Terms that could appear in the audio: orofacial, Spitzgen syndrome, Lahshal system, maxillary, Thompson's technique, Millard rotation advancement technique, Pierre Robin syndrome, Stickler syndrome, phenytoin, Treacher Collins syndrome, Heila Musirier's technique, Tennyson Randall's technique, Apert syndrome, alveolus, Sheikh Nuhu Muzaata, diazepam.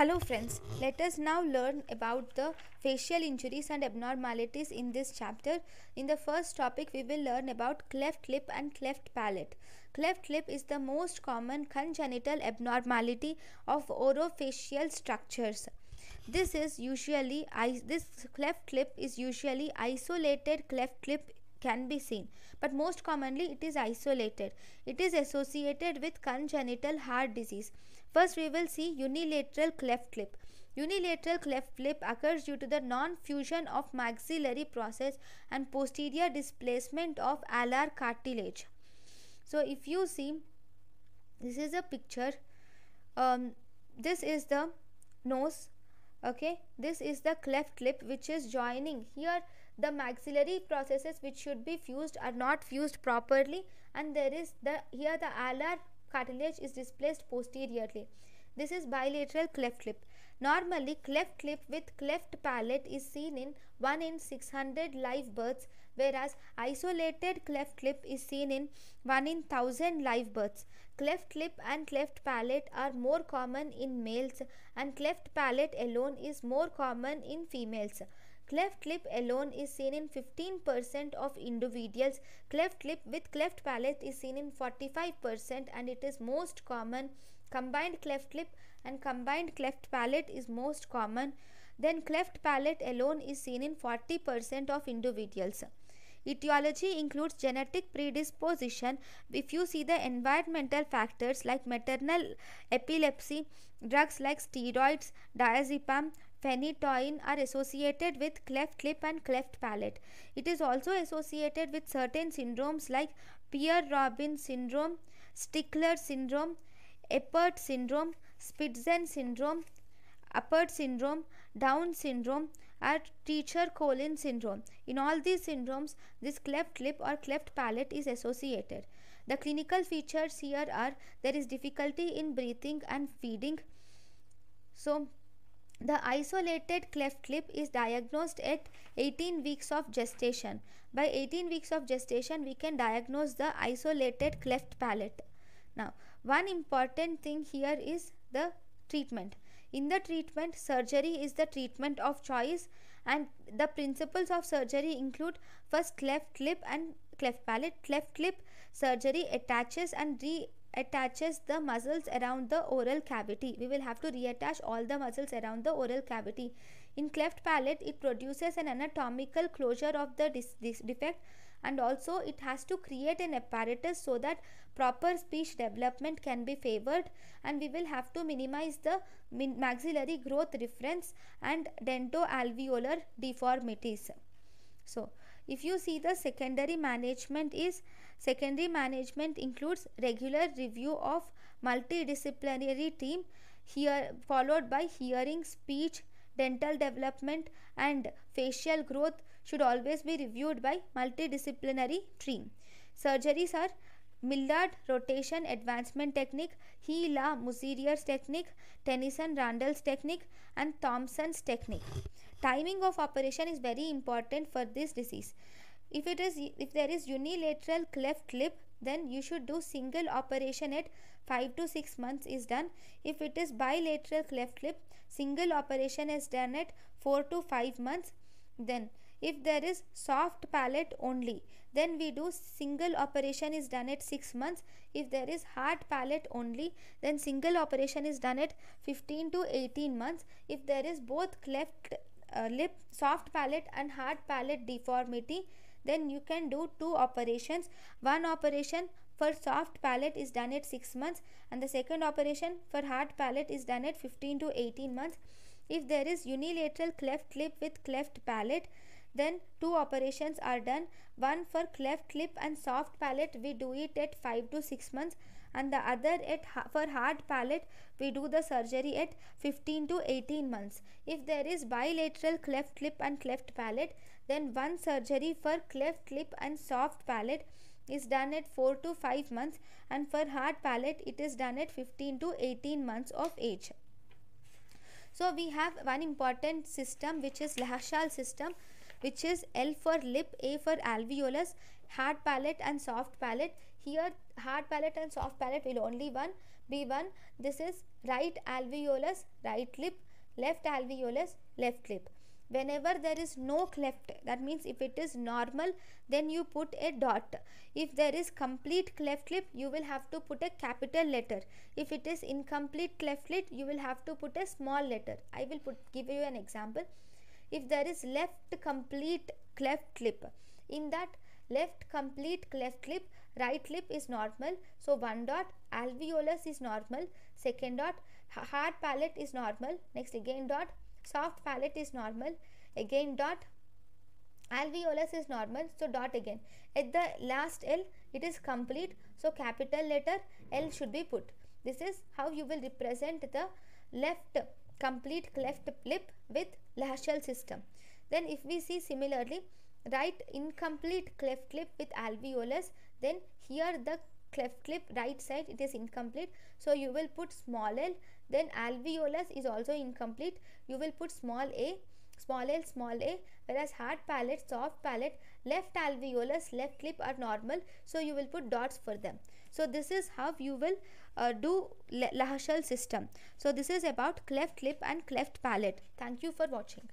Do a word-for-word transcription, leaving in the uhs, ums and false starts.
Hello friends, let us now learn about the facial injuries and abnormalities in this chapter. In the first topic, we will learn about cleft lip and cleft palate. Cleft lip is the most common congenital abnormality of orofacial structures. This is usually, this cleft lip is usually isolated cleft lip can be seen, but most commonly it is isolated. It is associated with congenital heart disease. First, we will see unilateral cleft lip. Unilateral cleft lip occurs due to the non-fusion of maxillary process and posterior displacement of alar cartilage. So, if you see, this is a picture. Um, this is the nose. Okay, this is the cleft lip which is joining here. The maxillary processes which should be fused are not fused properly, and there is the here the alar cartilage is displaced posteriorly. This is bilateral cleft lip. Normally, cleft lip with cleft palate is seen in one in six hundred live births, whereas isolated cleft lip is seen in one in one thousand live births. Cleft lip and cleft palate are more common in males, and cleft palate alone is more common in females. Cleft lip alone is seen in fifteen percent of individuals. Cleft lip with cleft palate is seen in forty-five percent, and it is most common. Combined cleft lip and combined cleft palate is most common. Then cleft palate alone is seen in forty percent of individuals. Etiology includes genetic predisposition. If you see the environmental factors like maternal epilepsy, drugs like steroids, diazepam, phenytoin are associated with cleft lip and cleft palate. It is also associated with certain syndromes like Pierre Robin syndrome, Stickler syndrome, Apert syndrome, Spitzgen syndrome, Apert syndrome, Down syndrome, and Treacher Collins syndrome. In all these syndromes, this cleft lip or cleft palate is associated. The clinical features here are there is difficulty in breathing and feeding. So, the isolated cleft lip is diagnosed at eighteen weeks of gestation. By eighteen weeks of gestation, we can diagnose the isolated cleft palate. Now, one important thing here is the treatment. In the treatment, surgery is the treatment of choice, and the principles of surgery include first cleft lip and cleft palate. Cleft lip surgery attaches and reattaches attaches the muscles around the oral cavity. We will have to reattach all the muscles around the oral cavity. In cleft palate, it produces an anatomical closure of the dis dis defect, and also it has to create an apparatus so that proper speech development can be favored, and we will have to minimize the min maxillary growth difference and dento-alveolar deformities. So, if you see, the secondary management is secondary management includes regular review of multidisciplinary team here, followed by hearing, speech, dental development and facial growth should always be reviewed by multidisciplinary team. Surgeries are Millard rotation advancement technique, Heila Musirier's technique, Tennyson Randall's technique and Thompson's technique. Timing of operation is very important for this disease. If it is if there is unilateral cleft lip, then you should do single operation at five to six months is done. If it is bilateral cleft lip, single operation is done at four to five months. Then if there is soft palate only, then we do single operation is done at six months. If there is hard palate only, then single operation is done at fifteen to eighteen months. If there is both cleft uh, lip, soft palate and hard palate deformity, then you can do two operations. One operation for soft palate is done at six months, and the second operation for hard palate is done at fifteen to eighteen months. If there is unilateral cleft lip with cleft palate, then two operations are done. One for cleft lip and soft palate, we do it at five to six months, and the other at for hard palate we do the surgery at fifteen to eighteen months. If there is bilateral cleft lip and cleft palate, then one surgery for cleft lip and soft palate is done at four to five months, and for hard palate it is done at fifteen to eighteen months of age. So we have one important system which is Lahshal system, which is L for lip, A for alveolus, hard palate and soft palate. Here hard palate and soft palate will only one B one, this is right alveolus, right lip, left alveolus, left lip. Whenever there is no cleft, that means if it is normal, then you put a dot. If there is complete cleft lip, you will have to put a capital letter. If it is incomplete cleft lip, you will have to put a small letter. I will put, give you an example. If there is left complete cleft lip, in that left complete cleft lip, right lip is normal. So one dot, alveolus is normal, second dot, hard palate is normal, next again dot, soft palate is normal, again dot, alveolus is normal, so dot again. At the last L, it is complete, so capital letter L should be put. This is how you will represent the left complete cleft lip with Lahshal system. Then if we see similarly, right incomplete cleft lip with alveolus, then here the cleft lip right side, it is incomplete, so you will put small l. Then alveolus is also incomplete, you will put small a, small l, small a. Whereas hard palate, soft palate, left alveolus, left lip are normal, so you will put dots for them. So this is how you will uh, do Lahshal system. So this is about cleft lip and cleft palate. Thank you for watching.